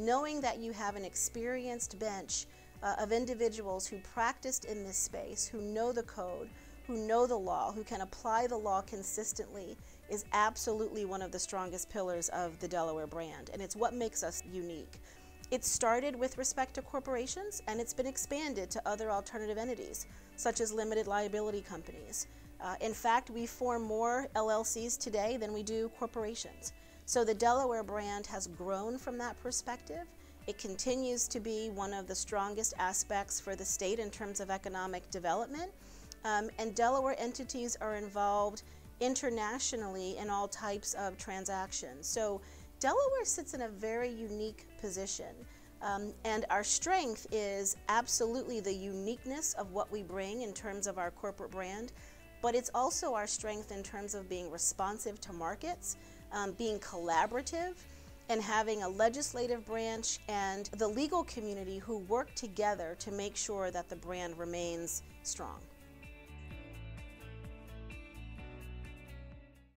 knowing that you have an experienced bench of individuals who practiced in this space, who know the code, who know the law, who can apply the law consistently, is absolutely one of the strongest pillars of the Delaware brand, and it's what makes us unique. It started with respect to corporations, and it's been expanded to other alternative entities, such as limited liability companies. In fact, we form more LLCs today than we do corporations. So the Delaware brand has grown from that perspective. It continues to be one of the strongest aspects for the state in terms of economic development. And Delaware entities are involved internationally in all types of transactions. So Delaware sits in a very unique position. And our strength is absolutely the uniqueness of what we bring in terms of our corporate brand, but it's also our strength in terms of being responsive to markets, being collaborative, and having a legislative branch and the legal community who work together to make sure that the brand remains strong.